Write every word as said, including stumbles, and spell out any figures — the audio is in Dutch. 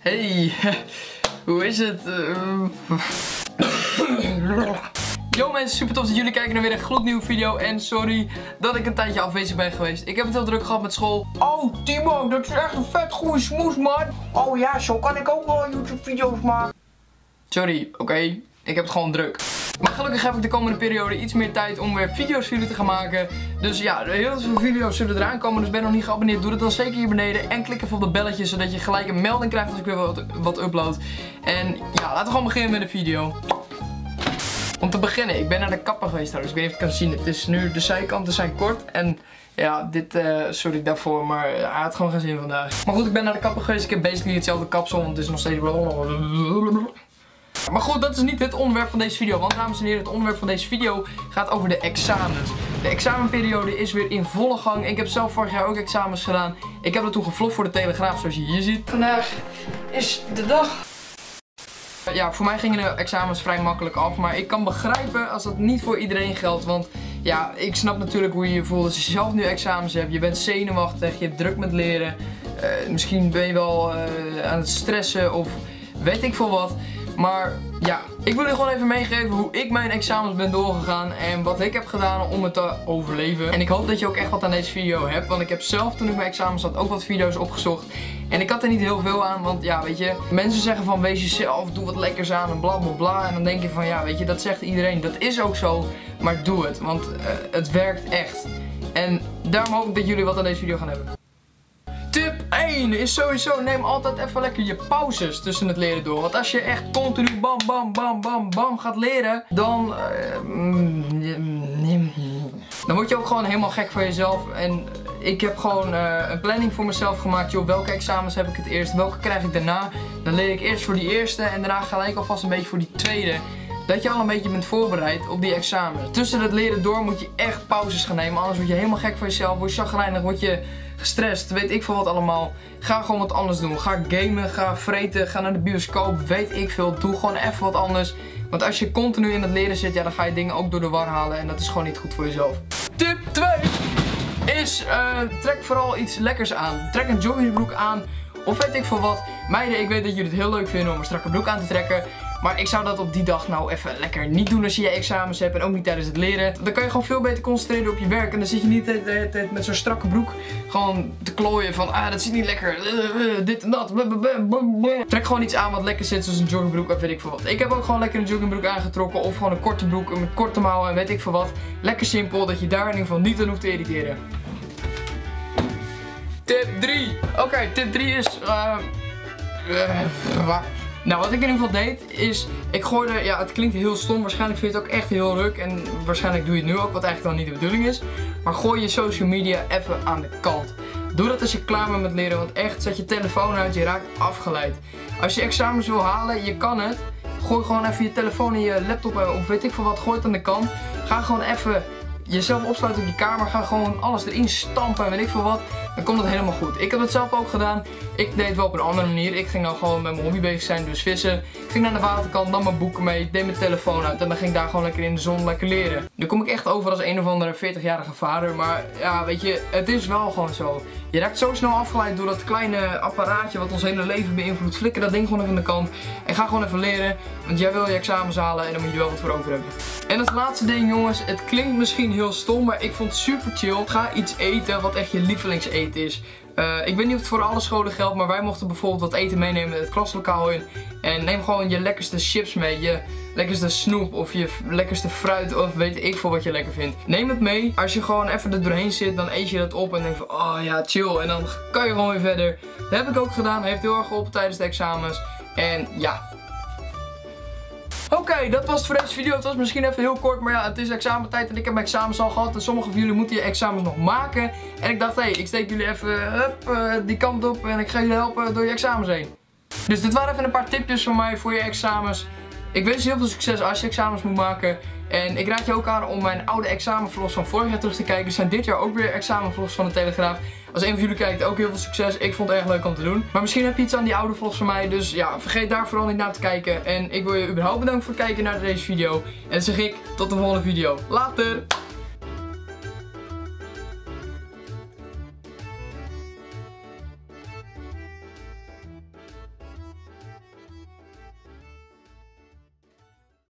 Hey, hoe is het? Yo mensen, super tof dat jullie kijken naar weer een gloednieuwe video. En sorry dat ik een tijdje afwezig ben geweest. Ik heb het heel druk gehad met school. Oh Timo, dat is echt een vet goede smoes man. Oh ja, zo kan ik ook wel YouTube video's maken. Sorry, oké, okay. Ik heb het gewoon druk. Maar gelukkig heb ik de komende periode iets meer tijd om weer video's voor jullie te gaan maken. Dus ja, heel veel video's zullen eraan komen. Dus ben je nog niet geabonneerd, doe dat dan zeker hier beneden. En klik even op dat belletje, zodat je gelijk een melding krijgt als ik weer wat, wat upload. En ja, laten we gewoon beginnen met de video. Om te beginnen, ik ben naar de kapper geweest trouwens. Ik weet niet of je het kan zien. Het is nu, de zijkanten zijn kort. En ja, dit, uh, sorry daarvoor, maar hij uh, had gewoon geen zin vandaag. Maar goed, ik ben naar de kapper geweest. Ik heb basically hetzelfde kapsel, want het is nog steeds... Maar goed, dat is niet het onderwerp van deze video. Want dames en heren, het onderwerp van deze video gaat over de examens. De examenperiode is weer in volle gang. Ik heb zelf vorig jaar ook examens gedaan. Ik heb dat toen gevlogd voor de Telegraaf, zoals je hier ziet. Vandaag is de dag. Ja, voor mij gingen de examens vrij makkelijk af. Maar ik kan begrijpen als dat niet voor iedereen geldt. Want ja, ik snap natuurlijk hoe je je voelt als je zelf nu examens hebt. Je bent zenuwachtig, je hebt druk met leren. Uh, misschien ben je wel uh, aan het stressen of weet ik veel wat. Maar ja, ik wil jullie gewoon even meegeven hoe ik mijn examens ben doorgegaan en wat ik heb gedaan om het te overleven. En ik hoop dat je ook echt wat aan deze video hebt, want ik heb zelf toen ik mijn examens had ook wat video's opgezocht. En ik had er niet heel veel aan, want ja, weet je, mensen zeggen van wees jezelf, doe wat lekkers aan en bla bla bla. En dan denk je van ja, weet je, dat zegt iedereen, dat is ook zo, maar doe het, want uh, het werkt echt. En daarom hoop ik dat jullie wat aan deze video gaan hebben. Tip één is sowieso, neem altijd even lekker je pauzes tussen het leren door. Want als je echt continu bam bam bam bam bam gaat leren, dan... Uh, mm, mm, mm, dan word je ook gewoon helemaal gek van jezelf. En ik heb gewoon uh, een planning voor mezelf gemaakt. Joh, welke examens heb ik het eerst, welke krijg ik daarna? Dan leer ik eerst voor die eerste en daarna gelijk alvast een beetje voor die tweede. Dat je al een beetje bent voorbereid op die examen. Tussen het leren door moet je echt pauzes gaan nemen. Anders word je helemaal gek van jezelf. Word je chagrijnig, word je gestrest. Weet ik veel wat allemaal. Ga gewoon wat anders doen. Ga gamen, ga vreten, ga naar de bioscoop. Weet ik veel. Doe gewoon even wat anders. Want als je continu in het leren zit, ja, dan ga je dingen ook door de war halen. En dat is gewoon niet goed voor jezelf. Tip twee is uh, trek vooral iets lekkers aan. Trek een joggingbroek aan. Of weet ik veel wat. Meiden, ik weet dat jullie het heel leuk vinden om een strakke broek aan te trekken. Maar ik zou dat op die dag nou even lekker niet doen als je je examens hebt en ook niet tijdens het leren. Dan kan je gewoon veel beter concentreren op je werk en dan zit je niet de hele tijd met zo'n strakke broek gewoon te klooien van ah, dat zit niet lekker, uh, uh, dit en dat. Trek gewoon iets aan wat lekker zit, zoals een joggingbroek of weet ik veel wat. Ik heb ook gewoon lekker een joggingbroek aangetrokken of gewoon een korte broek met korte mouwen en weet ik veel wat. Lekker simpel, dat je daar in ieder geval niet aan hoeft te irriteren. Tip drie. Oké, okay, tip drie is... Uh, uh, waar? Nou, wat ik in ieder geval deed is, ik gooide, ja het klinkt heel stom, waarschijnlijk vind je het ook echt heel leuk en waarschijnlijk doe je het nu ook, wat eigenlijk dan niet de bedoeling is. Maar gooi je social media even aan de kant. Doe dat als je klaar bent met leren, want echt, zet je telefoon uit, je raakt afgeleid. Als je examens wil halen, je kan het. Gooi gewoon even je telefoon en je laptop of weet ik veel wat, gooi het aan de kant. Ga gewoon even jezelf opsluiten op je kamer, ga gewoon alles erin stampen en weet ik veel wat. Dan komt het helemaal goed. Ik heb het zelf ook gedaan. Ik deed het wel op een andere manier. Ik ging nou gewoon met mijn hobby bezig zijn, dus vissen. Ik ging naar de waterkant, nam mijn boeken mee, deed mijn telefoon uit en dan ging ik daar gewoon lekker in de zon lekker leren. Nu kom ik echt over als een of andere veertigjarige vader, maar ja, weet je, het is wel gewoon zo. Je raakt zo snel afgeleid door dat kleine apparaatje wat ons hele leven beïnvloedt. Flikker dat ding gewoon even aan de kant en ga gewoon even leren, want jij wil je examens halen en dan moet je wel wat voor over hebben. En het laatste ding jongens, het klinkt misschien heel stom, maar ik vond het super chill. Ga iets eten wat echt je lievelingseten is. Uh, ik weet niet of het voor alle scholen geldt, maar wij mochten bijvoorbeeld wat eten meenemen het klaslokaal in. En neem gewoon je lekkerste chips mee, je lekkerste snoep of je lekkerste fruit of weet ik veel wat je lekker vindt. Neem het mee. Als je gewoon even er doorheen zit, dan eet je dat op en denk van oh ja chill. En dan kan je gewoon weer verder. Dat heb ik ook gedaan, heeft heel erg geholpen tijdens de examens. En ja. Oké, okay, dat was het voor deze video. Het was misschien even heel kort, maar ja, het is examentijd en ik heb mijn examens al gehad. En sommigen van jullie moeten je examens nog maken. En ik dacht, hé, hey, ik steek jullie even hup, uh, die kant op en ik ga jullie helpen door je examens heen. Dus dit waren even een paar tipjes van mij voor je examens. Ik wens je heel veel succes als je examens moet maken. En ik raad je ook aan om mijn oude examenvlogs van vorig jaar terug te kijken. Er zijn dit jaar ook weer examenvlogs van de Telegraaf. Als een van jullie kijkt, ook heel veel succes. Ik vond het erg leuk om te doen. Maar misschien heb je iets aan die oude vlogs van mij. Dus ja, vergeet daar vooral niet naar te kijken. En ik wil je überhaupt bedanken voor het kijken naar deze video. En dan zeg ik, tot de volgende video. Later!